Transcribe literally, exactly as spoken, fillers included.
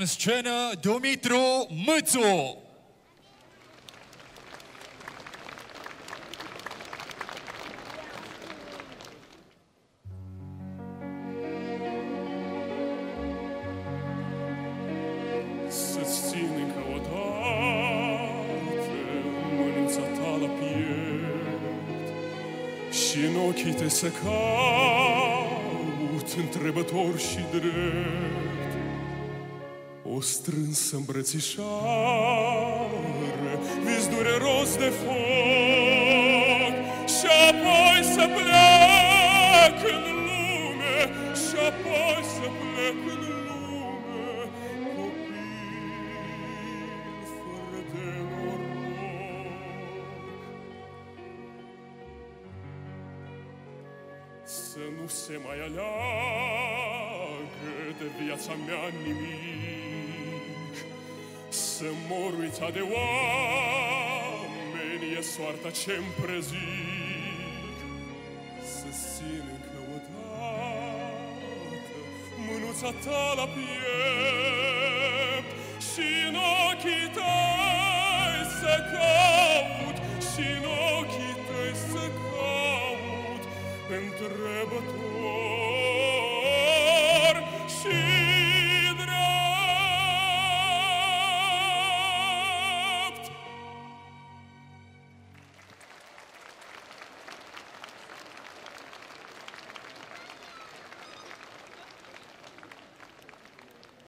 În scenă, Dumitru Mitu. Să-ți țin încăutate mâința ta la piept și în ochii te să caut întrebător și drept. O strânsă îmbrățișare, vis dureros de foc, și apoi să plec în lume, și apoi să plec în lume, copil fără de noroc. Să nu se mai aleagă de viața mea nimic, să mor uitat de oameni, e soarta ce-mi prezic. Să-ți țin încăutată mânuța ta la piept și în ochii tăi să caut, și în ochii tăi să caut întrebător și